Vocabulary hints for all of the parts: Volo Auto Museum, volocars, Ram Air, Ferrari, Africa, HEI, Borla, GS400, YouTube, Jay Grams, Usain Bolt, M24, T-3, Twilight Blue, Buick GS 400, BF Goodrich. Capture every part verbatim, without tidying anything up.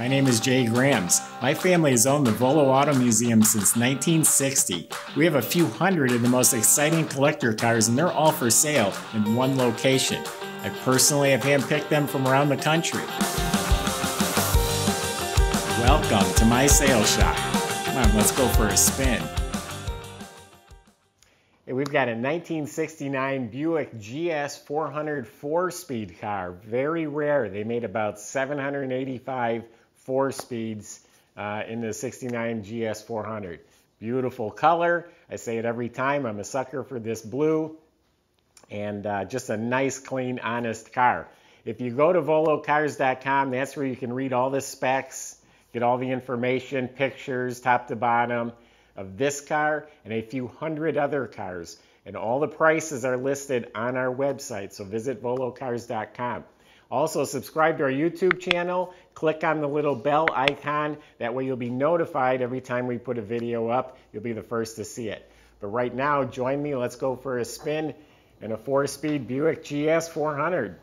My name is Jay Grams. My family has owned the Volo Auto Museum since nineteen sixty. We have a few hundred of the most exciting collector cars, and they're all for sale in one location. I personally have handpicked them from around the country. Welcome to my sales shop. Come on, let's go for a spin. Hey, we've got a nineteen sixty-nine Buick G S four hundred four-speed car. Very rare. They made about seven hundred eighty-five four-speeds uh, in the sixty-nine G S four hundred. Beautiful color. I say it every time. I'm a sucker for this blue. And uh, just a nice, clean, honest car. If you go to volocars dot com, that's where you can read all the specs, get all the information, pictures, top to bottom of this car and a few hundred other cars. And all the prices are listed on our website, so visit volocars dot com. Also, subscribe to our YouTube channel. Click on the little bell icon. That way you'll be notified every time we put a video up. You'll be the first to see it. But right now, join me. Let's go for a spin in a four-speed Buick G S four hundred.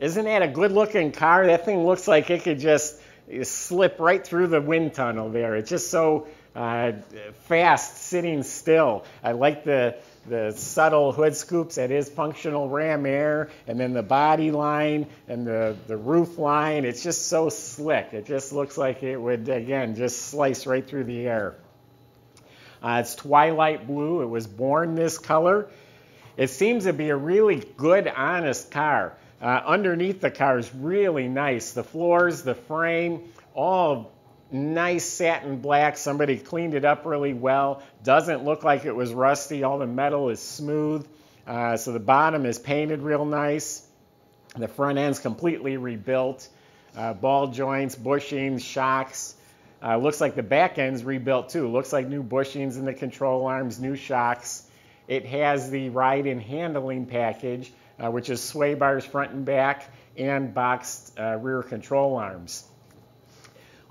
Isn't that a good-looking car? That thing looks like it could just slip right through the wind tunnel there. It's just so uh, fast sitting still. I like the, the subtle hood scoops. That is functional Ram Air. And then the body line and the, the roof line. It's just so slick. It just looks like it would, again, just slice right through the air. Uh, it's Twilight Blue. It was born this color. It seems to be a really good, honest car. Uh, underneath the car is really nice. The floors, the frame, all nice satin black. Somebody cleaned it up really well. Doesn't look like it was rusty. All the metal is smooth. Uh, so the bottom is painted real nice. The front end's completely rebuilt. Uh, ball joints, bushings, shocks. Uh, looks like the back end's rebuilt too. Looks like new bushings in the control arms, new shocks. It has the ride and handling package, uh, which is sway bars front and back and boxed uh, rear control arms.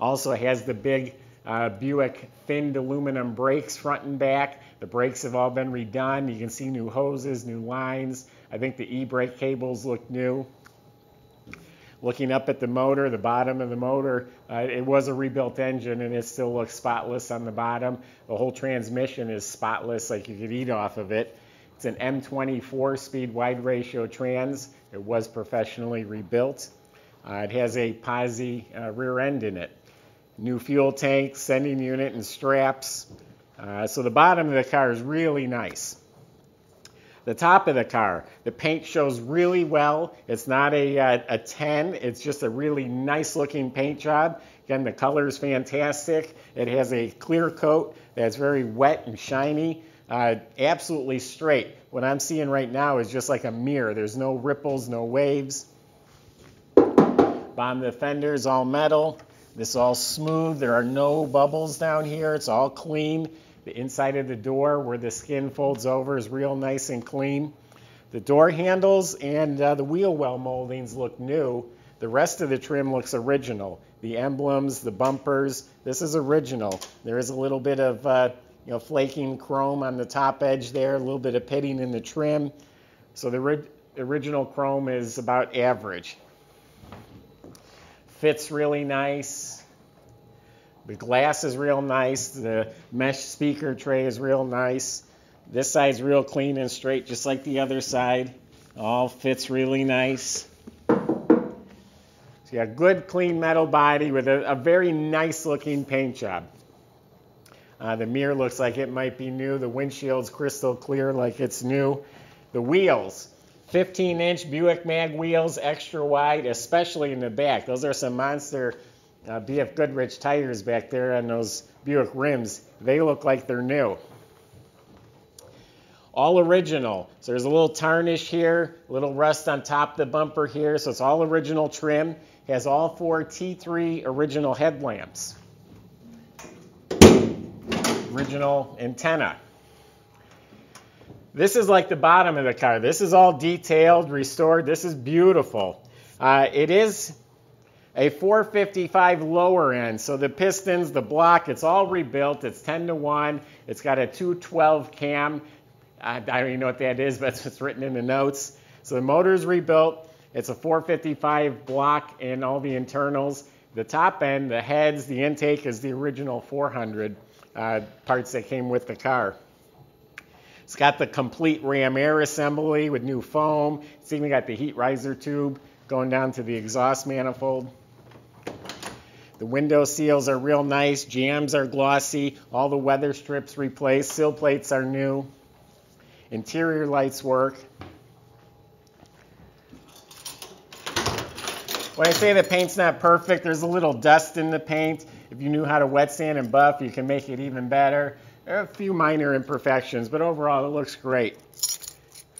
Also has the big uh, Buick thinned aluminum brakes front and back. The brakes have all been redone. You can see new hoses, new lines. I think the e-brake cables look new. Looking up at the motor, the bottom of the motor, uh, it was a rebuilt engine and it still looks spotless on the bottom. The whole transmission is spotless, like you could eat off of it. It's an M twenty-four speed wide ratio trans. It was professionally rebuilt. Uh, it has a posi uh, rear end in it. New fuel tank, sending unit and straps. Uh, so the bottom of the car is really nice. The top of the car, the paint shows really well. It's not a, a, a ten, it's just a really nice looking paint job. Again, the color is fantastic. It has a clear coat that's very wet and shiny, uh, absolutely straight. What I'm seeing right now is just like a mirror. There's no ripples, no waves. Bottom of the fender is all metal. This is all smooth. There are no bubbles down here. It's all clean. The inside of the door where the skin folds over is real nice and clean. The door handles and uh, the wheel well moldings look new. The rest of the trim looks original. The emblems, the bumpers, this is original. There is a little bit of uh, you know, flaking chrome on the top edge there, a little bit of pitting in the trim. So the ri- original chrome is about average. Fits really nice. The glass is real nice. The mesh speaker tray is real nice. This side's real clean and straight, just like the other side. All fits really nice. So you got a good, clean metal body with a, a very nice-looking paint job. Uh, the mirror looks like it might be new. The windshield's crystal clear, like it's new. The wheels, fifteen inch Buick Mag wheels, extra wide, especially in the back. Those are some monster Uh, B F Goodrich tires back there on those Buick rims. They look like they're new. All original. So there's a little tarnish here, a little rust on top of the bumper here. So it's all original trim. It has all four T three original headlamps. Original antenna. This is like the bottom of the car. This is all detailed, restored. This is beautiful. Uh, it is a four fifty-five lower end, so the pistons, the block, it's all rebuilt. It's ten to one. It's got a two twelve cam. I don't even know what that is, but it's written in the notes. So the motor's rebuilt. It's a four fifty-five block and all the internals. The top end, the heads, the intake is the original four hundred uh, parts that came with the car. It's got the complete Ram Air assembly with new foam. It's even got the heat riser tube going down to the exhaust manifold. The window seals are real nice. Jams are glossy. All the weather strips replaced. Sill plates are new. Interior lights work. When I say the paint's not perfect, there's a little dust in the paint. If you knew how to wet sand and buff, you can make it even better. There are a few minor imperfections, but overall it looks great.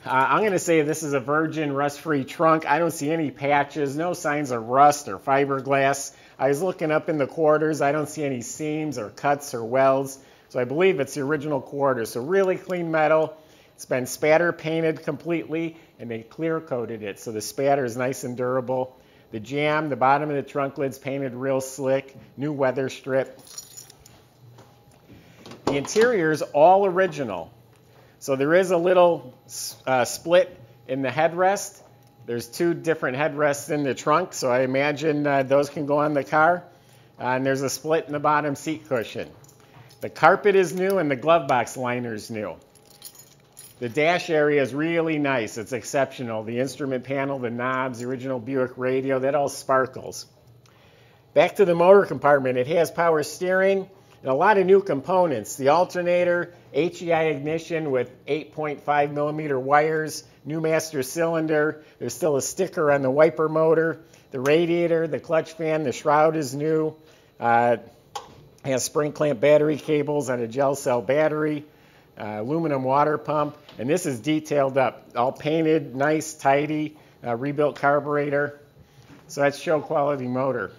Uh, I'm going to say this is a virgin rust-free trunk. I don't see any patches, no signs of rust or fiberglass. I was looking up in the quarters. I don't see any seams or cuts or welds. So I believe it's the original quarter. So really clean metal. It's been spatter painted completely, and they clear coated it. So the spatter is nice and durable. The jam, the bottom of the trunk lid's painted real slick, new weather strip. The interior is all original. So there is a little uh, split in the headrest. There's two different headrests in the trunk, so I imagine uh, those can go on the car. Uh, and there's a split in the bottom seat cushion. The carpet is new and the glove box liner is new. The dash area is really nice. It's exceptional. The instrument panel, the knobs, the original Buick radio, that all sparkles. Back to the motor compartment. It has power steering and a lot of new components. The alternator, H E I ignition with eight point five millimeter wires, new master cylinder. There's still a sticker on the wiper motor. The radiator, the clutch fan, the shroud is new. Uh, it has spring clamp battery cables on a gel cell battery. Uh, aluminum water pump, and this is detailed up, all painted, nice, tidy, uh, rebuilt carburetor. So that's show quality motor.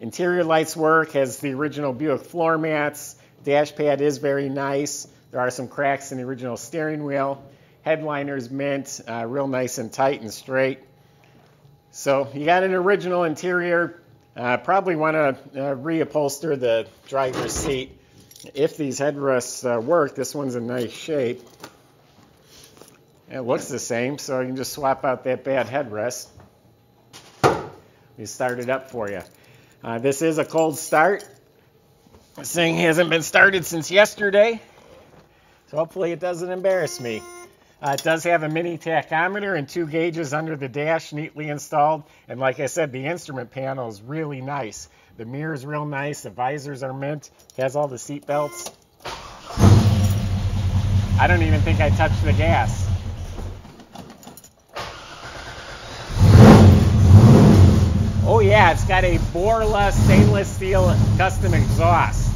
Interior lights work, has the original Buick floor mats. Dash pad is very nice. There are some cracks in the original steering wheel. Headliner's mint, uh, real nice and tight and straight. So you got an original interior. Uh, probably want to uh, reupholster the driver's seat. If these headrests uh, work, this one's in nice shape. It looks the same, so you can just swap out that bad headrest. We start it up for you. Uh, this is a cold start. This thing hasn't been started since yesterday, so hopefully it doesn't embarrass me. Uh, it does have a mini tachometer and two gauges under the dash, neatly installed. And like I said, the instrument panel is really nice. The mirror is real nice. The visors are mint. It has all the seat belts. I don't even think I touched the gas. Oh yeah, it's got a Borla stainless steel custom exhaust.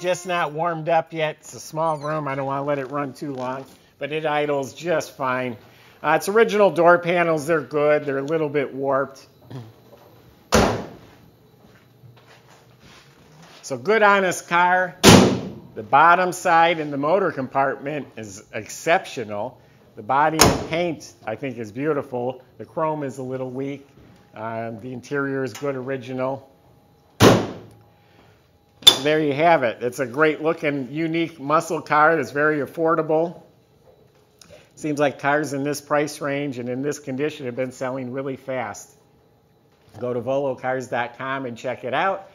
Just not warmed up yet. It's a small room. I don't want to let it run too long, but it idles just fine. Uh, its original door panels, they're good. They're a little bit warped. So good, honest car. The bottom side in the motor compartment is exceptional. The body and paint, I think, is beautiful. The chrome is a little weak. Um, the interior is good, original. There you have it. It's a great looking, unique muscle car that's very affordable. Seems like cars in this price range and in this condition have been selling really fast. Go to volocars dot com and check it out.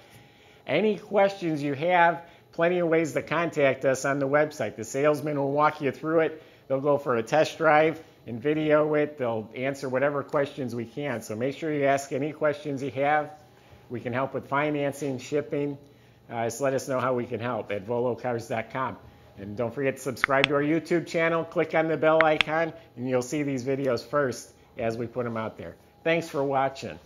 Any questions you have, plenty of ways to contact us on the website. The salesman will walk you through it. They'll go for a test drive and video it. They'll answer whatever questions we can. So make sure you ask any questions you have. We can help with financing, shipping. Uh, just let us know how we can help at volocars dot com. And don't forget to subscribe to our YouTube channel, click on the bell icon, and you'll see these videos first. as we put them out there. Thanks for watching.